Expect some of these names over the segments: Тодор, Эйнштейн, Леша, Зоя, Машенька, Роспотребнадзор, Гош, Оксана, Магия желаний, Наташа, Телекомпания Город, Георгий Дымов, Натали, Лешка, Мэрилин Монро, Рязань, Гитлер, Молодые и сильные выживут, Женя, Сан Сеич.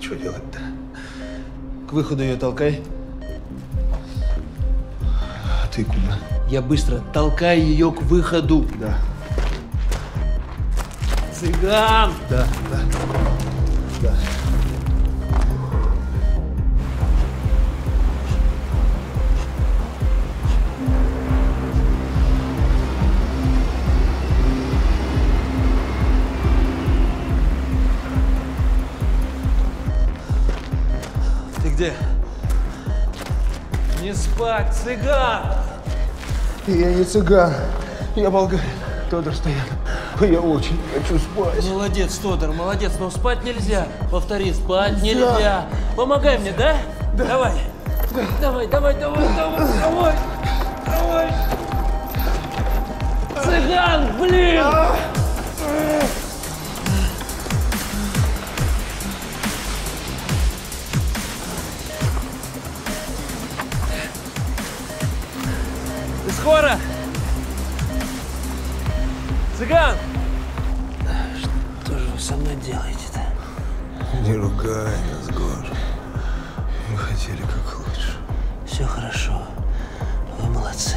Что делать-то? К выходу ее толкай. А ты куда? Я быстро. Толкай ее к выходу. Да. Цыган! Да, да. Да. Не спать, цыган! Я не цыган, я болгарин. Тодор стоял. Я очень хочу спать. Молодец, Тодор, молодец, но спать нельзя. Повтори, спать нельзя. Помогай мне, да? Да. Давай. Да. Давай, давай, давай, давай, давай, давай. Цыган, блин! Скоро! Цыган! Что же вы со мной делаете-то? Не ругай нас, Гош. Мы хотели как лучше. Все хорошо. Вы молодцы.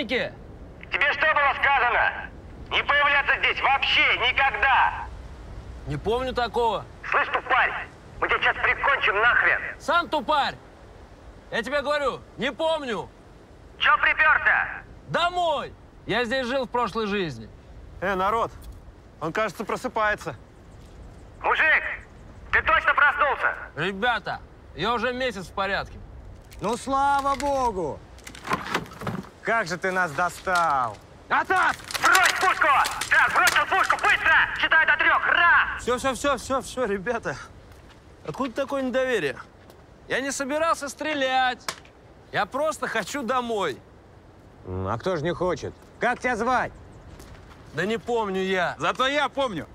Тебе что было сказано? Не появляться здесь вообще никогда! Не помню такого. Слышь, тупарь, мы тебя сейчас прикончим нахрен. Сам тупарь! Я тебе говорю, не помню. Чё припёрся? Домой! Я здесь жил в прошлой жизни. Народ, он, кажется, просыпается. Мужик, ты точно проснулся? Ребята, я уже месяц в порядке. Ну, слава богу! Как же ты нас достал! Атас! Брось пушку! Так, бросил пушку, быстро! Считай до трех, раз! Все, ребята. Откуда такое недоверие? Я не собирался стрелять. Я просто хочу домой. А кто же не хочет? Как тебя звать? Да не помню я. Зато я помню.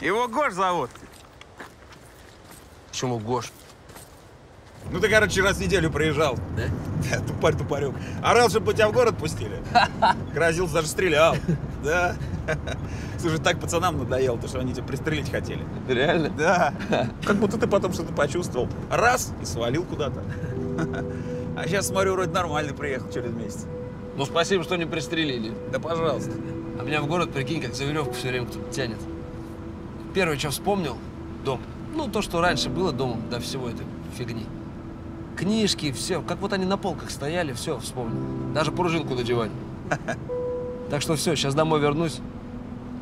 Его Гош зовут. Почему Гош? Ну ты, короче, раз в неделю приезжал. Да? Да, тупарь-тупарек. Орал, чтобы тебя в город пустили. Грозился, даже стрелял. Да. Слушай, так пацанам надоело, то, что они тебя пристрелить хотели. Реально? Да. Как будто ты потом что-то почувствовал. Раз и свалил куда-то. А сейчас, смотрю, вроде нормально приехал через месяц. Ну, спасибо, что не пристрелили. Да, пожалуйста. А меня в город, прикинь, как за веревку все время кто-то тянет. Первое, что вспомнил, дом. Ну, то, что раньше было домом, до всего этой фигни. Книжки, все. Как вот они на полках стояли, все вспомнил. Даже пружинку надевали. Так что все, сейчас домой вернусь,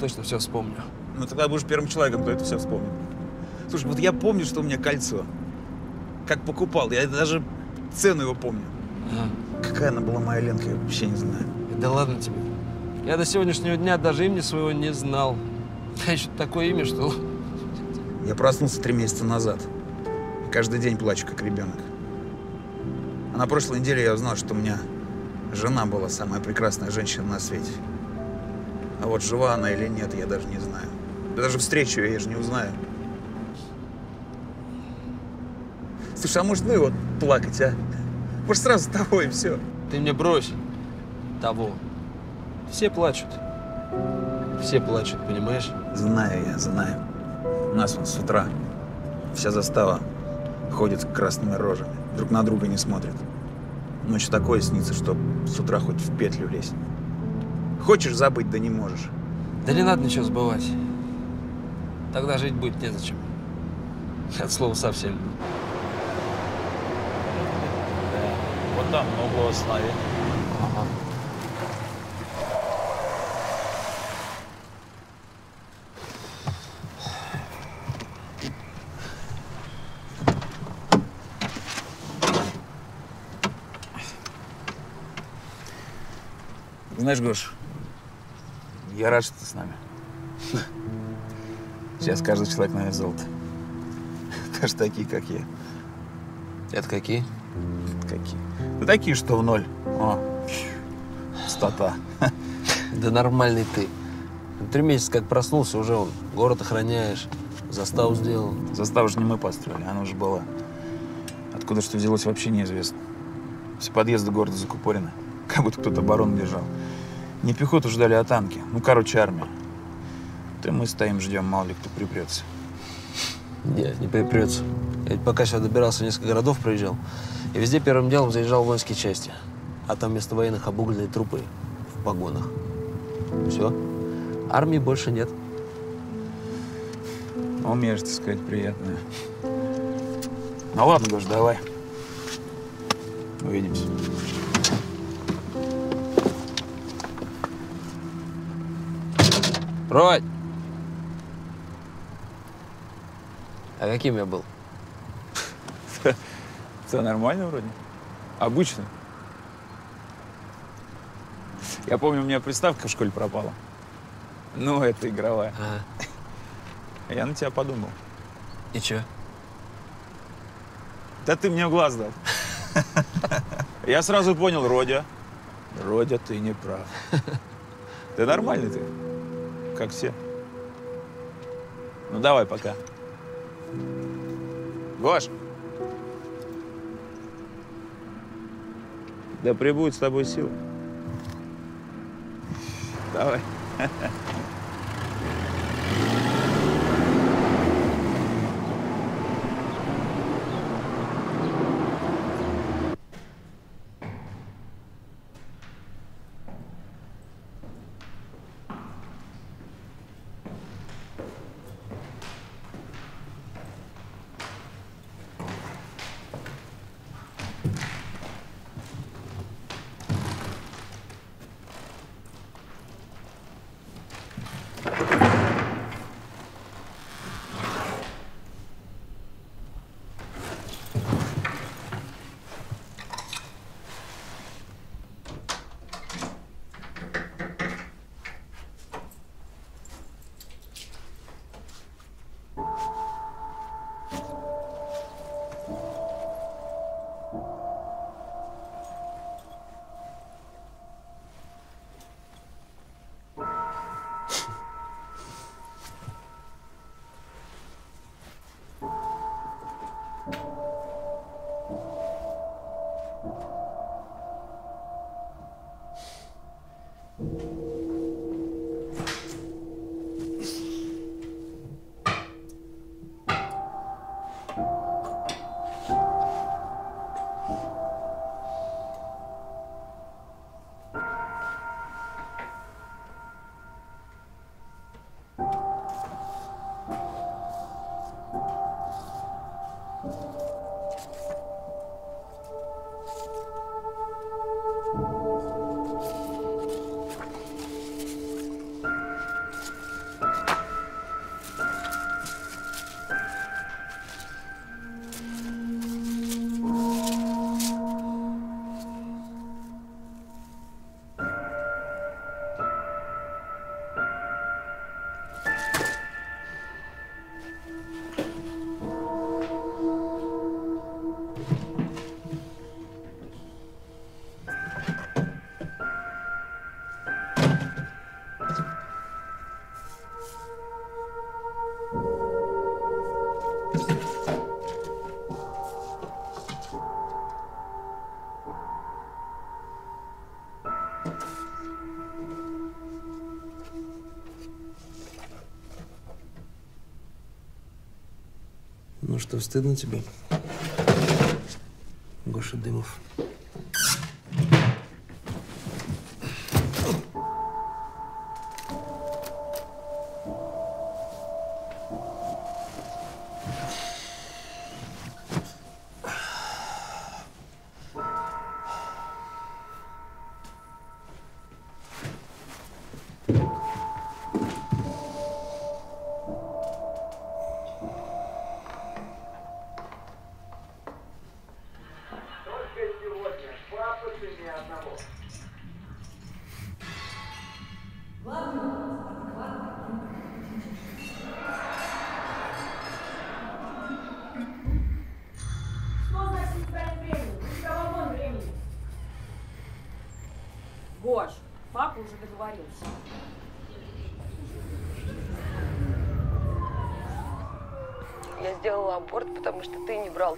точно все вспомню. Ну, тогда будешь первым человеком, кто это все вспомнит. Слушай, вот я помню, что у меня кольцо. Как покупал, я даже цену его помню. Ага. Какая она была, моя Ленка, я вообще не знаю. Да ладно тебе. Я до сегодняшнего дня даже имени своего не знал. А еще такое имя, что... Я проснулся 3 месяца назад. И каждый день плачу, как ребенок. А на прошлой неделе я узнал, что у меня жена была самая прекрасная женщина на свете. А вот жива она или нет, я даже не знаю. Да даже встречу я же не узнаю. Слушай, а может, ну и вот плакать, а? Может, сразу с тобой и все? Ты мне брось того. Все плачут. Все плачут, понимаешь? Знаю я, знаю. У нас вон с утра вся застава ходит с красными рожами. Друг на друга не смотрят. Ночью такое снится, что с утра хоть в петлю лезь. Хочешь забыть, да не можешь. Да не надо ничего забывать. Тогда жить будет незачем. От слова совсем. Да. Вот там, на углу останови. Ага. Знаешь, Гош, я рад, что ты с нами. Сейчас каждый человек, наверное, золото. Даже такие, как я. Это какие? Какие? Да такие, что в ноль. О, пустота. Да нормальный ты. 3 месяца как проснулся, уже он город охраняешь, заставу сделал. Заставу же не мы построили, она уже была. Откуда что взялось, вообще неизвестно. Все подъезды города закупорены. Как будто кто-то оборону держал. Не пехоту ждали, а танки. Ну, короче, армия. Да мы стоим, ждем, мало ли кто припрется. Нет, не припрется. Я ведь пока сюда добирался, несколько городов проезжал. И везде первым делом заезжал в воинские части. А там вместо военных обугленные трупы в погонах. Все. Армии больше нет. Умеешь, так сказать, приятное. Ну ладно, Гош, давай. Увидимся. Родь! А каким я был? Все нормально вроде. Обычно. Я помню, у меня приставка в школе пропала. Ну, это игровая. Ага. Я на тебя подумал. И чё? Да ты мне в глаз дал. Я сразу понял, Родя. Родя, ты не прав. Ты нормальный ты. Как все. Ну, давай, пока. Гош! Да прибудет с тобой сила. Давай. Ну что, стыдно тебе, Гоша Дымов?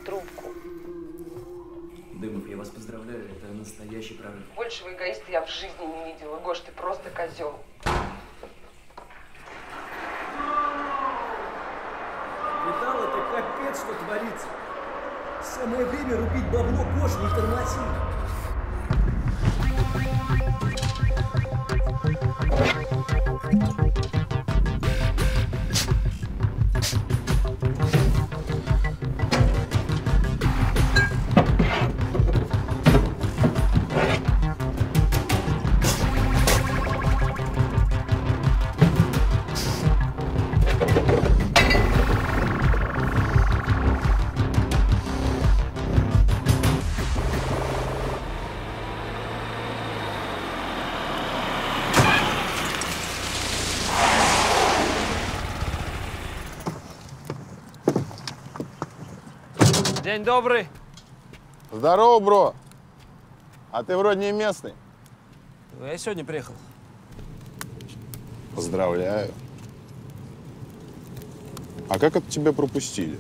Трубку. Дымов, я вас поздравляю, это настоящий прорыв. Большего эгоиста я в жизни не видела. Гош, ты просто козел. Видал, это капец, что творится. Самое время рубить бабло, Гош, не тормози. День добрый. Здорово, бро. А ты вроде не местный. Ну, я сегодня приехал. Поздравляю. А как это тебя пропустили?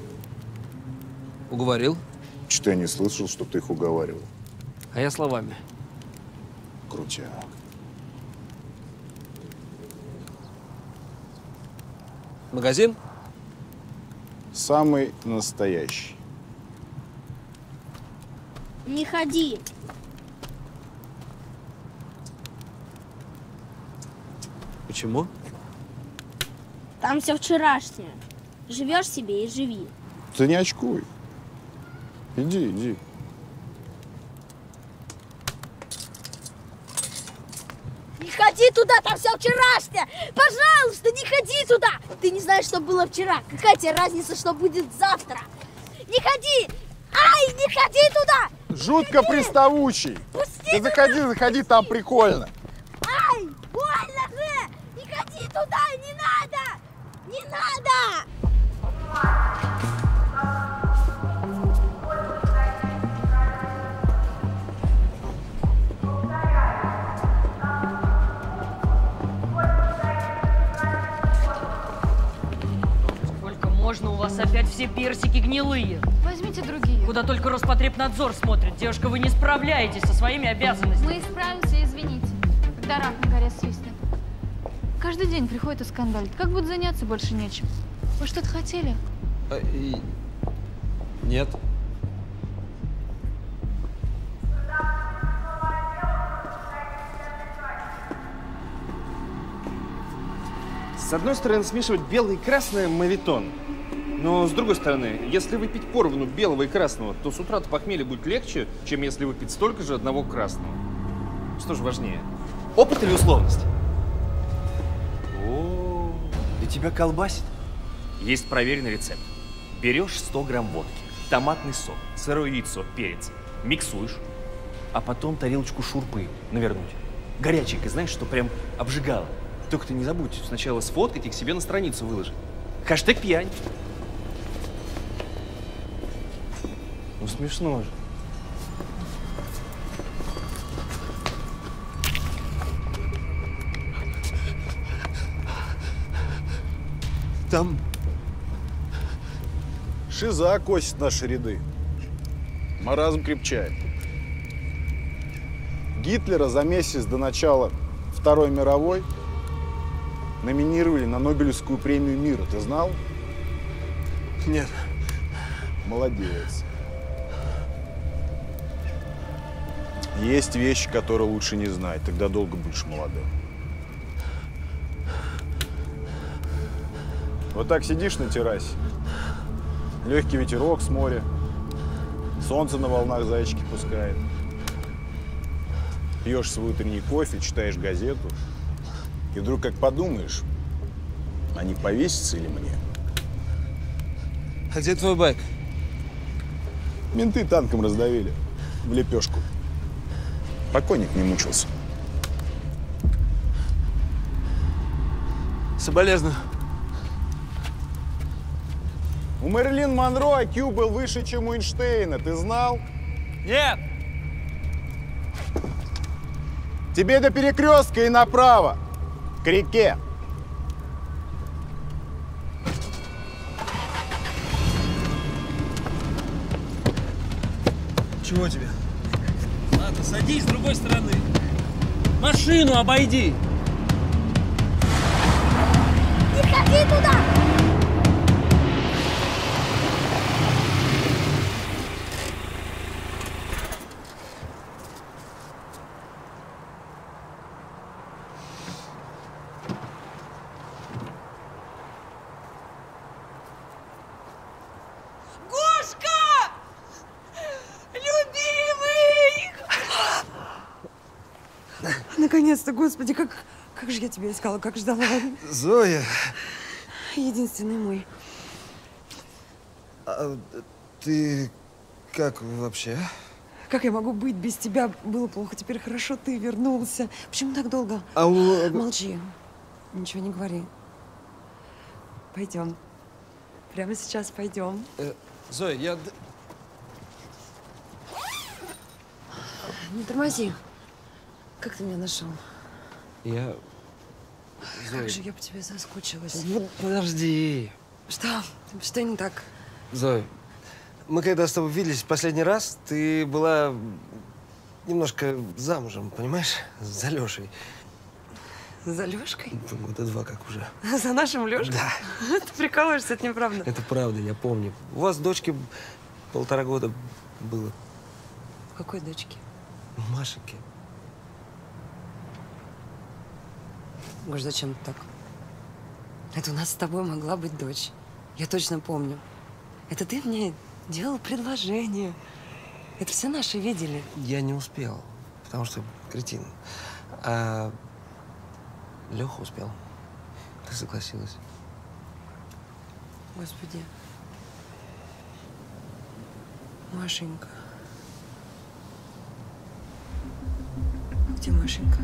Уговорил. Что-то я не слышал, что ты их уговаривал. А я словами. Крутяк. Магазин? Самый настоящий. Не ходи. Почему? Там все вчерашнее. Живешь себе и живи. Ты не очкуй. Иди, иди. Не ходи туда, там все вчерашнее. Пожалуйста, не ходи туда. Ты не знаешь, что было вчера. Какая тебе разница, что будет завтра? Не ходи. Ай, не ходи туда. Жутко приставучий. Пусти. Ты заходи, заходи, там прикольно. Ай, больно же! Не ходи туда, не надо! Не надо! Сколько можно? У вас опять все персики гнилые. Возьмите другие. Куда только Роспотребнадзор смотрит. Девушка, вы не справляетесь со своими обязанностями. Мы справимся, извините. докторам на горе свистнет. Каждый день приходит и скандалит. Как будто заняться больше нечем. Вы что-то хотели? Нет. С одной стороны, смешивать белое и красное – мавитон. Но с другой стороны, если выпить поровну белого и красного, то с утра-то похмелье будет легче, чем если выпить столько же одного красного. Что же важнее, опыт или условность? О, да тебя колбасит. Есть проверенный рецепт. Берешь 100 грамм водки, томатный сок, сырое яйцо, перец, миксуешь, а потом тарелочку шурпы навернуть. Горяченькой, знаешь, что прям обжигало. Только ты не забудь сначала сфоткать и к себе на страницу выложить. Хэштег пьянь. Ну смешно же. Там шиза косит наши ряды. Маразм крепчает. Гитлера за месяц до начала Второй мировой номинировали на Нобелевскую премию мира. Ты знал? Нет. Молодец. Есть вещи, которые лучше не знать. Тогда долго будешь молодым. Вот так сидишь на террасе. Легкий ветерок с моря. Солнце на волнах зайчики пускает. Пьешь свой утренний кофе, читаешь газету. И вдруг, как подумаешь, они повесятся или мне? А где твой байк? Менты танком раздавили. В лепешку. Покойник не мучился. Соболезно. У Мэрилин Монро IQ был выше, чем у Эйнштейна. Ты знал? Нет. Тебе до перекрестка и направо. К реке. Чего тебе? Ладно, садись с другой стороны. Машину обойди. Не ходи туда! Господи, как же я тебя искала, как ждала. Зоя. Единственный мой. А ты как вообще? Как я могу быть без тебя? Было плохо, теперь хорошо, ты вернулся. Почему так долго? Молчи. Ничего не говори. Пойдем. Прямо сейчас пойдем. Зоя, я... Не тормози. Как ты меня нашел? Я... Зоя. Как же я по тебе соскучилась. Подожди. Что? Что не так? Зоя, мы когда с тобой виделись в последний раз, ты была немножко замужем, понимаешь? За Лешей. За Лешкой? Года два как уже. За нашим Лешкой? Да. Ты прикалываешься, это неправда. Это правда, я помню. У вас дочке 1,5 года было. Какой дочке? Машеньке. Гош, зачем ты так? Это у нас с тобой могла быть дочь. Я точно помню. Это ты мне делал предложение. Это все наши видели. Я не успел, потому что кретин. А Леха успел. Ты согласилась. Господи. Машенька. Где Машенька?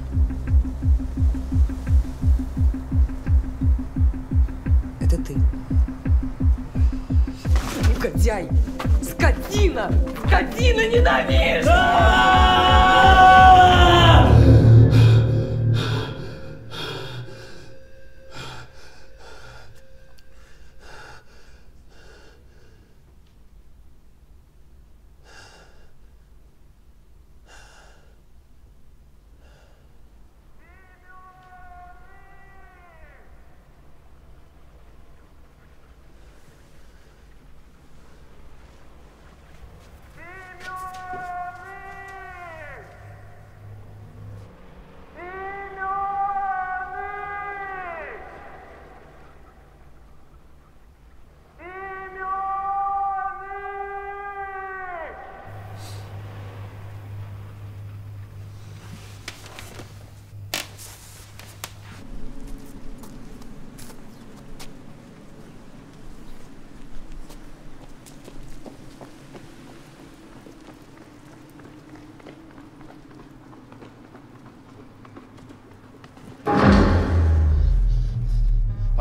Это ты. Негодяй! Скотина! Скотина, ненавижу!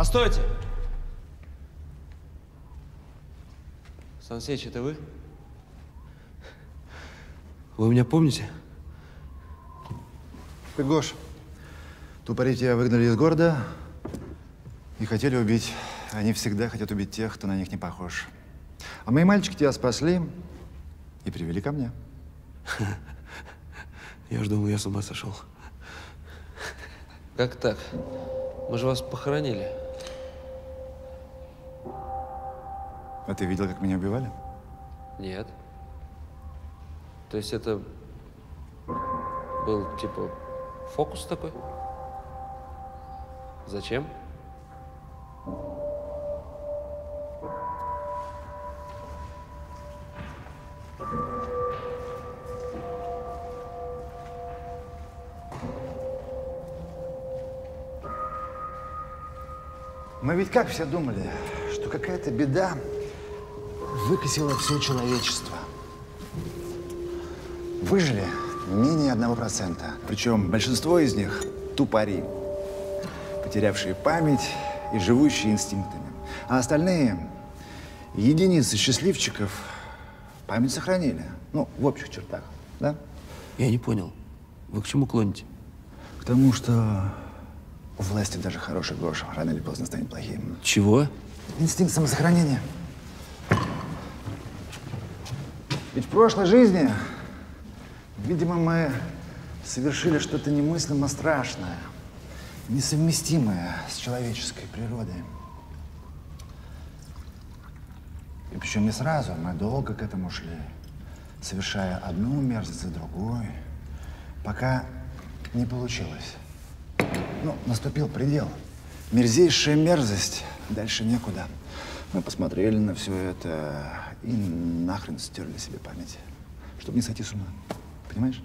Постойте! Сан Сеич, это вы? Вы меня помните? Ты, Гош, тупорить тебя выгнали из города и хотели убить. Они всегда хотят убить тех, кто на них не похож. А мои мальчики тебя спасли и привели ко мне. Я ж думал, я с ума сошел. Как так? Мы же вас похоронили. А ты видел, как меня убивали? Нет. То есть это был типа фокус такой? Зачем? Мы ведь как все думали, что какая-то беда выкосила все человечество. Выжили менее 1%. Причем большинство из них тупари, потерявшие память и живущие инстинктами. А остальные единицы счастливчиков память сохранили. Ну, в общих чертах, да? Я не понял. Вы к чему клоните? К тому, что... У власти даже хороший Гош рано или поздно станет плохим. Чего? Инстинкт самосохранения. Ведь в прошлой жизни, видимо, мы совершили что-то немыслимо страшное, несовместимое с человеческой природой. И причем не сразу, мы долго к этому шли, совершая одну мерзость за другой, пока не получилось. Ну, наступил предел. Мерзейшая мерзость. Дальше некуда. Мы посмотрели на все это и нахрен стерли себе память, чтобы не сойти с ума. Понимаешь?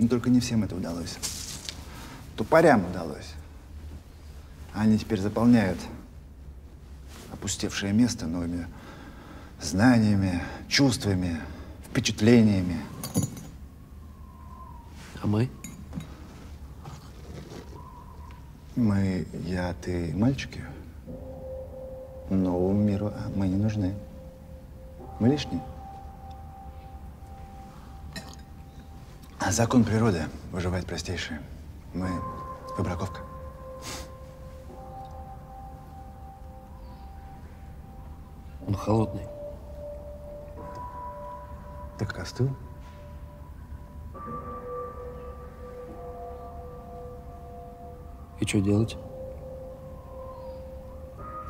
Но только не всем это удалось. Тупорям удалось. Они теперь заполняют опустевшее место новыми знаниями, чувствами, впечатлениями. А мы? Мы, я, ты, мальчики, новому миру мы не нужны. Мы лишние. А закон природы выживает простейший. Мы выбраковка. Он холодный. Так остыл? И что делать?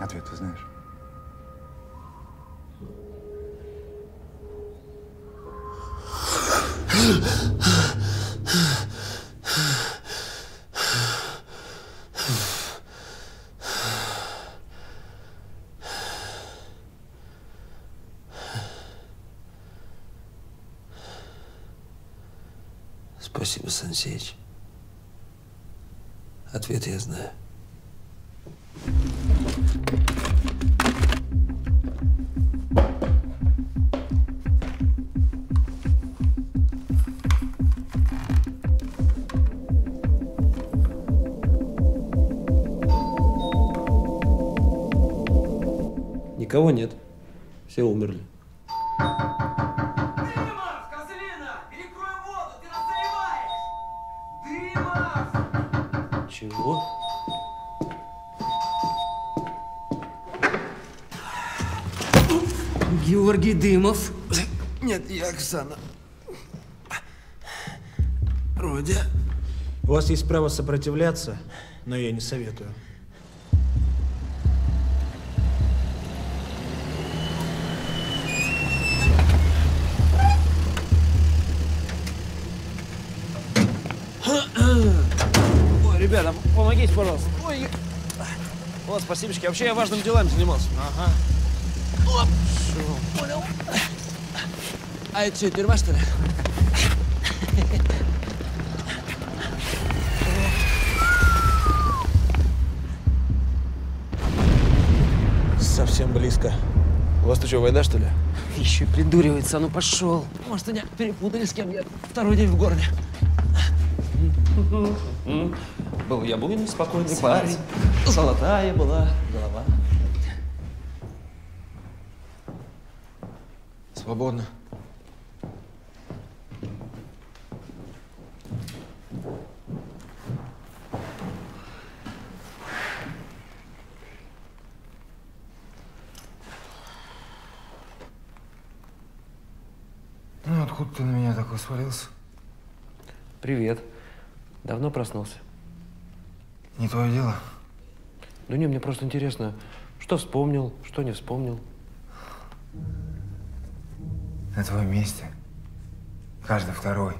Ответ ты знаешь. Спасибо, Сан Сеич. Ответ я знаю. Никого нет. Все умерли. Чего? Георгий Дымов. Нет, я Оксана. Родя. У вас есть право сопротивляться, но я не советую. Ребята, помогите, пожалуйста. Ой, вот, спасибочки. Вообще я важным делами занимался. Ага. Оп, шо, понял. А это что, тюрьма, что ли? Совсем близко. У вас-то что, война, что ли? Еще и придуривается, а ну пошел. Может, меня перепутали с кем? Я второй день в городе. Был я буйный, спокойный парень. золотая была голова. Свободно. Ну, откуда ты на меня такой свалился? Привет. Давно проснулся? Не твое дело. Да не, мне просто интересно, что вспомнил, что не вспомнил. На твоем месте каждый второй,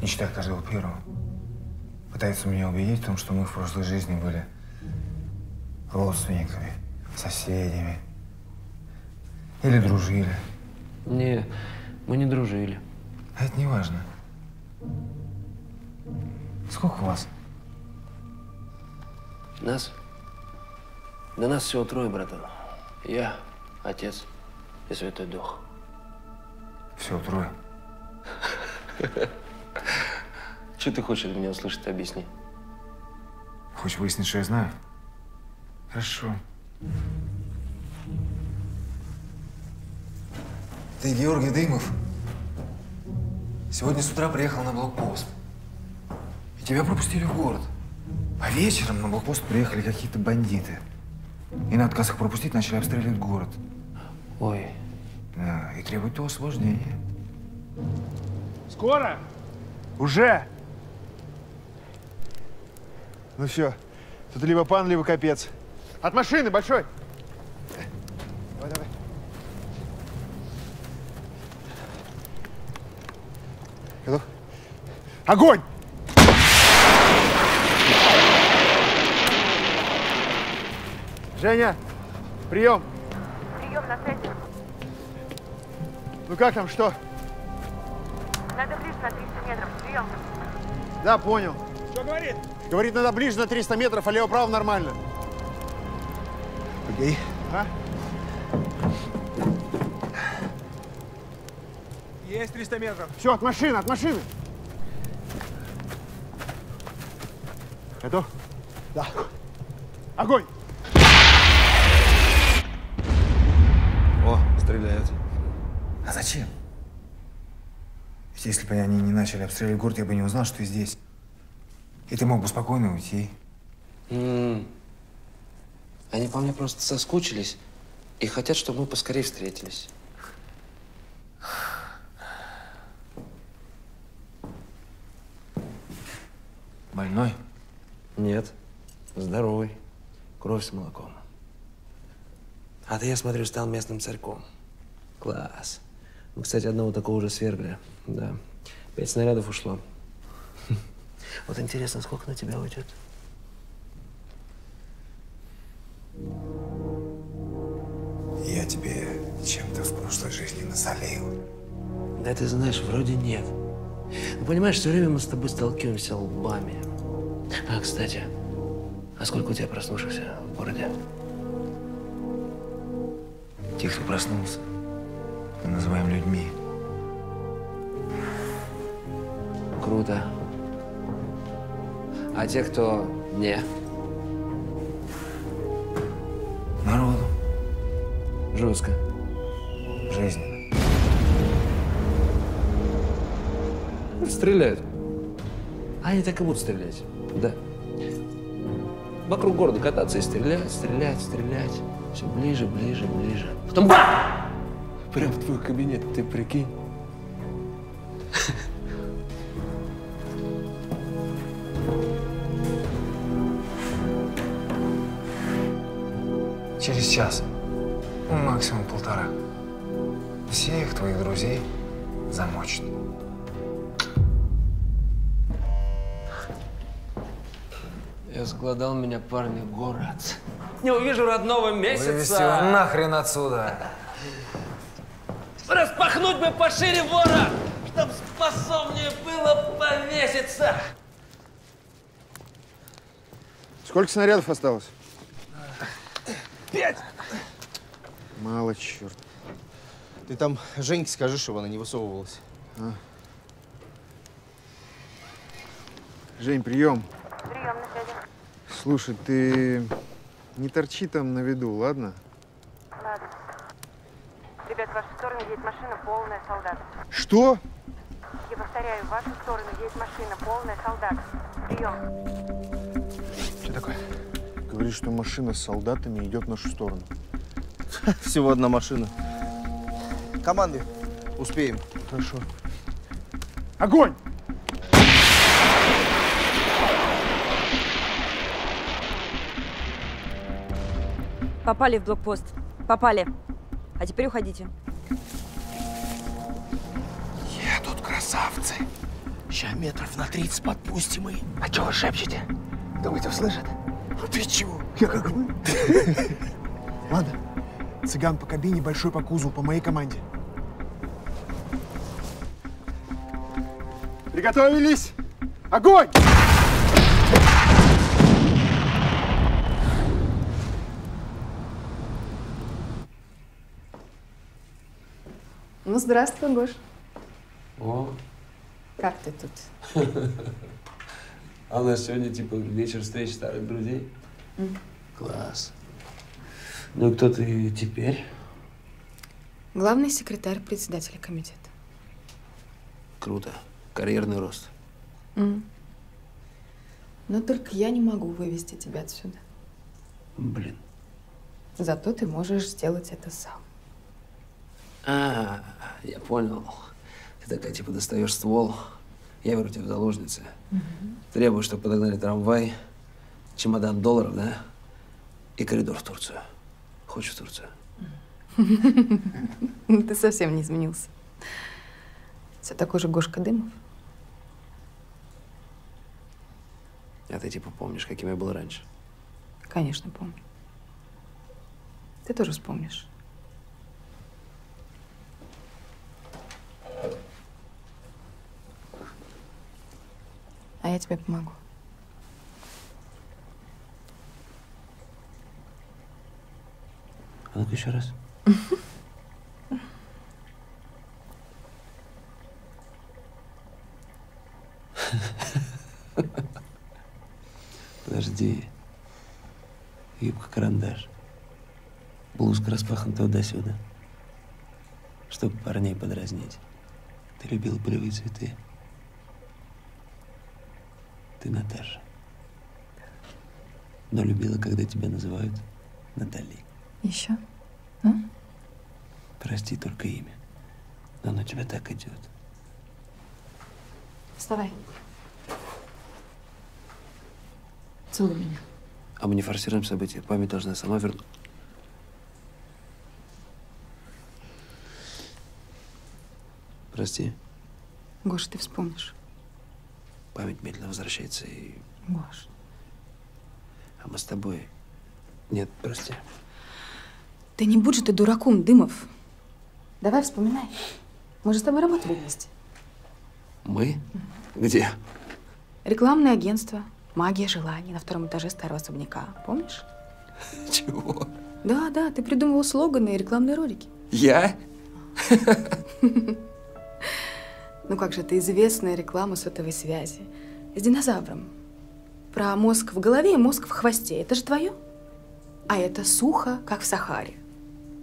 не считая каждого первого, пытается меня убедить в том, что мы в прошлой жизни были родственниками, соседями или дружили. Не, мы не дружили. А это не важно. Сколько у вас? Нас? Да нас всего трое, братан. Я, отец и Святой Дух. Всего трое? Что ты хочешь от меня услышать, объясни. Хочешь выяснить, что я знаю? Хорошо. Ты Георгий Дымов? Сегодня с утра приехал на блокпост. И тебя пропустили в город. А вечером на блокпост приехали какие-то бандиты. И на отказ их пропустить начали обстреливать город. Ой. Да, и требует того освобождения. Скоро? Уже? Ну все, тут либо пан, либо капец. От машины, большой! Давай, давай. Готов? Огонь! Женя, прием. Прием, на связи. Ну как там, что? Надо ближе на 300 метров, прием. Да, понял. Что говорит? Говорит, надо ближе на 300 метров, а лево-право нормально. Погоди. А? Есть 300 метров. Все, от машины, от машины. Готов? Да. Огонь! Стреляют. А зачем? Ведь если бы они не начали обстреливать город, я бы не узнал, что ты здесь. И ты мог бы спокойно уйти. Они по мне просто соскучились и хотят, чтобы мы поскорее встретились. Больной? Нет. Здоровый. Кровь с молоком. А ты, я смотрю, стал местным царьком. Класс. Мы, кстати, одного такого уже свергли. Да. 5 снарядов ушло. Вот интересно, сколько на тебя уйдет? Я тебе чем-то в прошлой жизни насолил. Да ты знаешь, вроде нет. Но, понимаешь, все время мы с тобой сталкиваемся лбами. А, кстати, а сколько у тебя прослушался в городе? Тех, кто проснулся, мы называем людьми. Круто. А те, кто не? Народу. Жестко. Жизненно. Стреляют. Они так и будут стрелять. Да. Вокруг города кататься и стрелять, стрелять, стрелять. Все ближе, ближе, ближе. Потом бам! Прям в твой кабинет, ты прикинь. Через час, максимум полтора, всех твоих друзей замочат. Я складал меня, парни, в город. Не увижу родного месяца. Вывести его нахрен отсюда. Распахнуть бы пошире вора, чтоб способнее было повеситься. Сколько снарядов осталось? 5. Мало, черт. Ты там Женьке скажи, чтобы она не высовывалась. А. Жень, прием. Прием, на связи. Слушай, ты... Не торчи там на виду, ладно? Ладно. Ребят, в вашу сторону едет машина, полная солдат. Что? Я повторяю, в вашу сторону едет машина, полная солдат. Прием. Что такое? Говорит, что машина с солдатами идет в нашу сторону. Всего одна машина. Команды, успеем. Хорошо. Огонь! Попали в блокпост. Попали. А теперь уходите. Едут красавцы. Сейчас метров на 30 подпустим и… А чего вы шепчете? Думаете, услышат? А ты чего? Я как вы. Ладно. Цыган по кабине, большой по кузову, по моей команде. Приготовились! Огонь! Ну, здравствуй, Гош. О. Как ты тут? А у нас сегодня, типа, вечер встреч старых друзей. Класс. Ну и кто ты теперь? Главный секретарь председателя комитета. Круто. Карьерный рост. Но только я не могу вывести тебя отсюда. Блин. Зато ты можешь сделать это сам. А, я понял. Ты такая, типа, достаешь ствол, я беру тебя в заложницы. Требую, чтобы подогнали трамвай, чемодан долларов, да? И коридор в Турцию. Хочешь в Турцию? Ты совсем не изменился. Все такой же Гошка Дымов. А ты типа помнишь, каким я был раньше? Конечно, помню. Ты тоже вспомнишь. А я тебе помогу. А ну-ка еще раз. Подожди. Юбка-карандаш. Блузка распахнута туда-сюда. Чтоб парней подразнить. Ты любила полевые цветы. Ты Наташа. Но любила, когда тебя называют Натали. Еще? А? Прости только имя, но оно тебя так идет. Вставай. Целуй меня. А мы не форсируем события. Память должна сама вернуть. Прости. Гош, ты вспомнишь. Память медленно возвращается и… Гош. А мы с тобой… Нет, прости. Да не будь же ты дураком, Дымов. Давай вспоминай. Мы же с тобой работали вместе. Мы? Где? Рекламное агентство «Магия желаний» на втором этаже старого особняка. Помнишь? Чего? Да, да, ты придумывал слоганы и рекламные ролики. Я? Ну как же, это известная реклама сотовой связи с динозавром. Про мозг в голове и мозг в хвосте. Это же твое? А это сухо, как в Сахаре.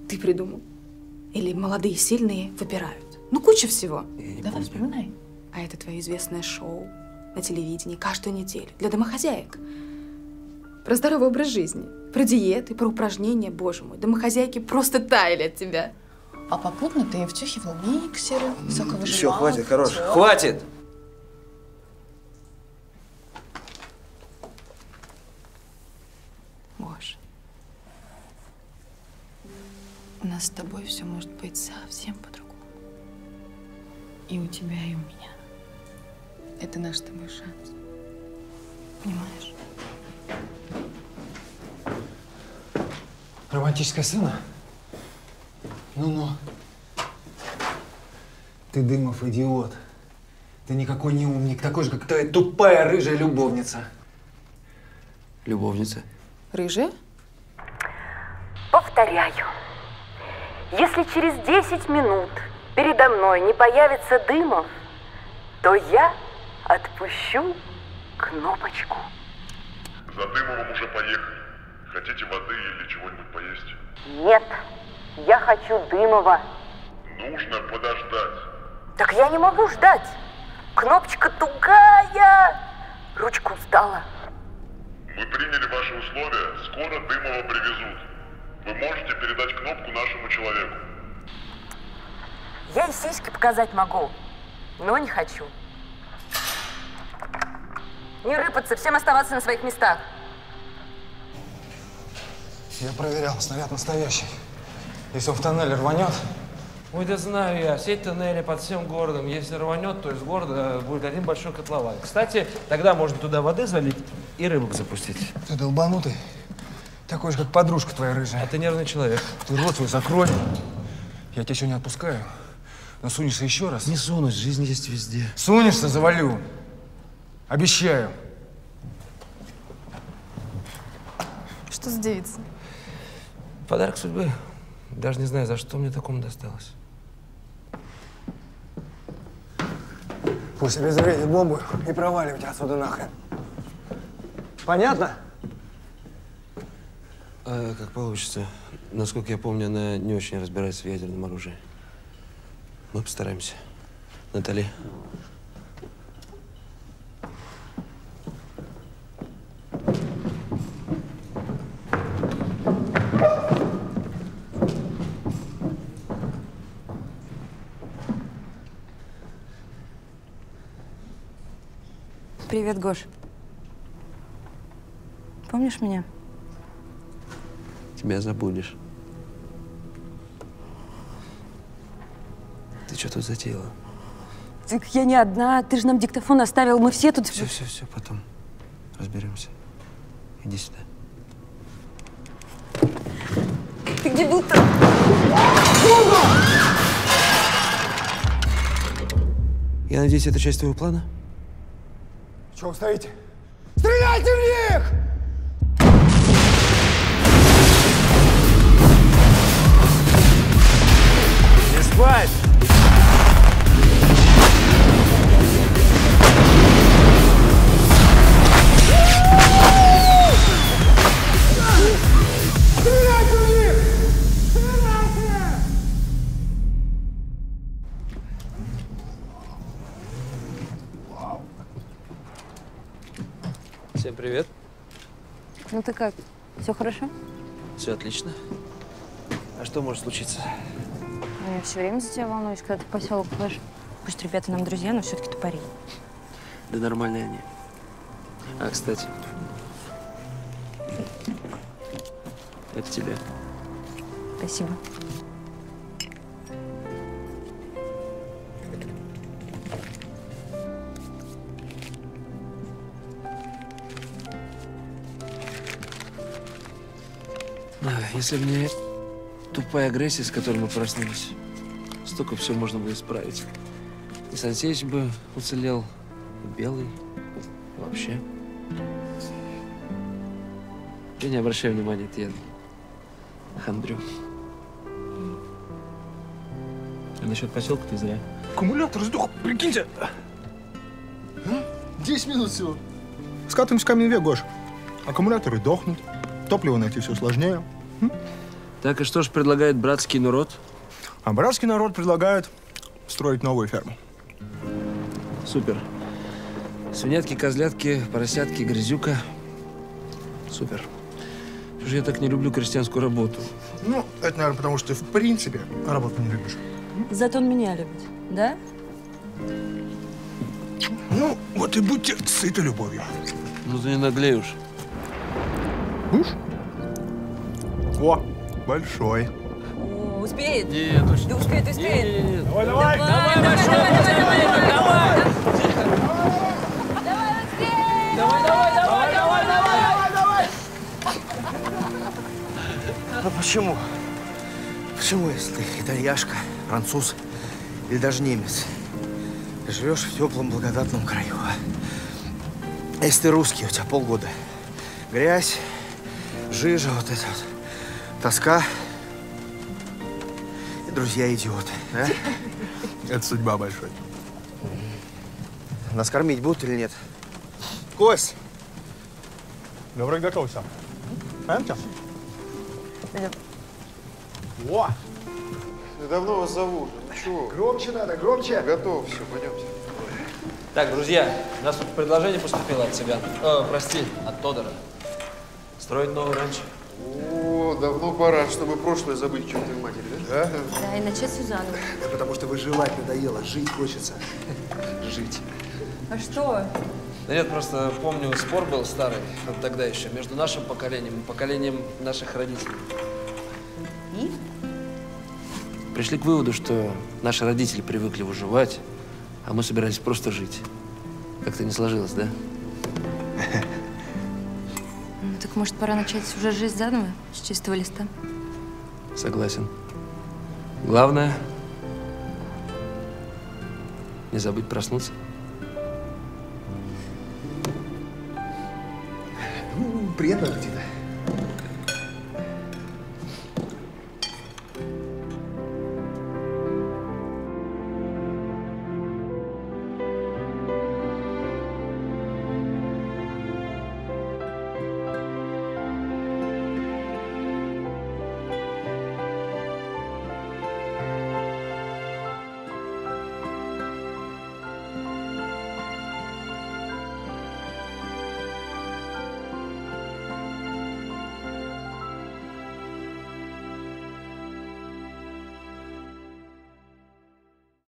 Ты придумал? Или молодые и сильные выбирают? Ну куча всего. Давай вспоминай. А это твое известное шоу на телевидении каждую неделю для домохозяек. Про здоровый образ жизни, про диеты, про упражнения. Боже мой, домохозяйки просто таяли от тебя. А попутно ты втюхивал миксеры, соковыжималки. Все, хватит, хорош. Хватит! Гош. У нас с тобой все может быть совсем по-другому. И у тебя, и у меня. Это наш с тобой шанс. Понимаешь? Романтическая сцена? Ну-ну. Ты, Дымов, идиот. Ты никакой не умник, такой же, как твоя тупая рыжая любовница. Любовница? Рыжая? Повторяю. Если через 10 минут передо мной не появится Дымов, то я отпущу кнопочку. За Дымовым уже поехали. Хотите воды или чего-нибудь поесть? Нет, я хочу Дымова. Нужно подождать. Так я не могу ждать. Кнопочка тугая. Ручка устала. Мы приняли ваши условия. Скоро Дымова привезут. Вы можете передать кнопку нашему человеку. Я и сиськи показать могу, но не хочу. Не рыпаться, всем оставаться на своих местах. Я проверял, снаряд настоящий. Если он в тоннеле рванет… Ой, да знаю я, все тоннели под всем городом. Если рванет, то из города будет один большой котлован. Кстати, тогда можно туда воды залить и рыбок запустить. Ты долбанутый. Такой же, как подружка твоя рыжая. А ты нервный человек. Ты рот свой закрой. Я тебя еще не отпускаю. Но сунешься еще раз. Не сунусь, жизнь есть везде. Сунешься, завалю. Обещаю. Что с девицей? Подарок судьбы. Даже не знаю, за что мне такому досталось. Пусть обезвредит бомбу и проваливайте отсюда нахрен. Понятно? А как получится. Насколько я помню, она не очень разбирается в ядерном оружии. Мы постараемся. Натали. Привет, Гош. Помнишь меня? Тебя забудешь. Ты что тут затеяла? Так я не одна. Ты же нам диктофон оставил. Мы все тут… Все, потом разберемся. Иди сюда. Ты где был-то? Я надеюсь, это часть твоего плана? Чего вы стоите? Стреляйте в них! Не спать! Стреляйте в них! Стреляйте! Всем привет. Ну ты как? Все хорошо? Все отлично. А что может случиться? Я все время за тебя волнуюсь, когда ты в поселок плывешь. Пусть ребята нам друзья, но все-таки ты парень. Да нормальные они. А, кстати, это тебе. Спасибо. Если бы не тупая агрессия, с которой мы проснулись, столько всего можно было исправить. И Сан Сеич бы уцелел, и Белый, вообще. Я не обращаю внимания, это я хандрю. А насчет поселка ты зря. Аккумулятор сдох, прикиньте! 10 минут всего. Скатываемся в камень-век, Гош. Аккумуляторы дохнут, топливо найти все сложнее. Так и что же предлагает братский народ? А братский народ предлагает строить новую ферму. Супер. Свинятки, козлятки, поросятки, грязюка. Супер. Что же я так не люблю крестьянскую работу? Ну, это, наверное, потому что ты, в принципе, работу не любишь. Зато он меня любит, да? Ну, вот и будьте сыты любовью. Ну, ты не наглей уж. Будешь? О, большой. О, успеет? Нет, точно. Да успеет. Нет. Давай, большой. Давай, успеем. Давай. Ну почему? Почему, если ты итальяшка, француз или даже немец, живешь в теплом благодатном краю? А если ты русский, у тебя полгода грязь, жижа, вот это вот. Тоска и друзья-идиоты, а? Это судьба большой. Нас кормить будут или нет? Кость! Добрый готовься. Пойдемте. Идем. Во! Я давно вас зову. Ну чего? Громче надо, громче. Готов, все, пойдемте. Так, друзья, у нас тут предложение поступило от тебя. Прости, от Тодора. Строить новый раньше. О, давно пора, чтобы прошлое забыть, к чертовой матери, да? Да, да, иначе Сюзанна. Да потому что выживать надоело, жить хочется. Жить. А что? Да нет, просто помню, спор был старый, вот тогда еще, между нашим поколением и поколением наших родителей. И? Пришли к выводу, что наши родители привыкли выживать, а мы собирались просто жить. Как-то не сложилось, да? Ну, так, может, пора начать уже жизнь заново, с чистого листа? Согласен. Главное, не забыть проснуться. Приятного аппетита.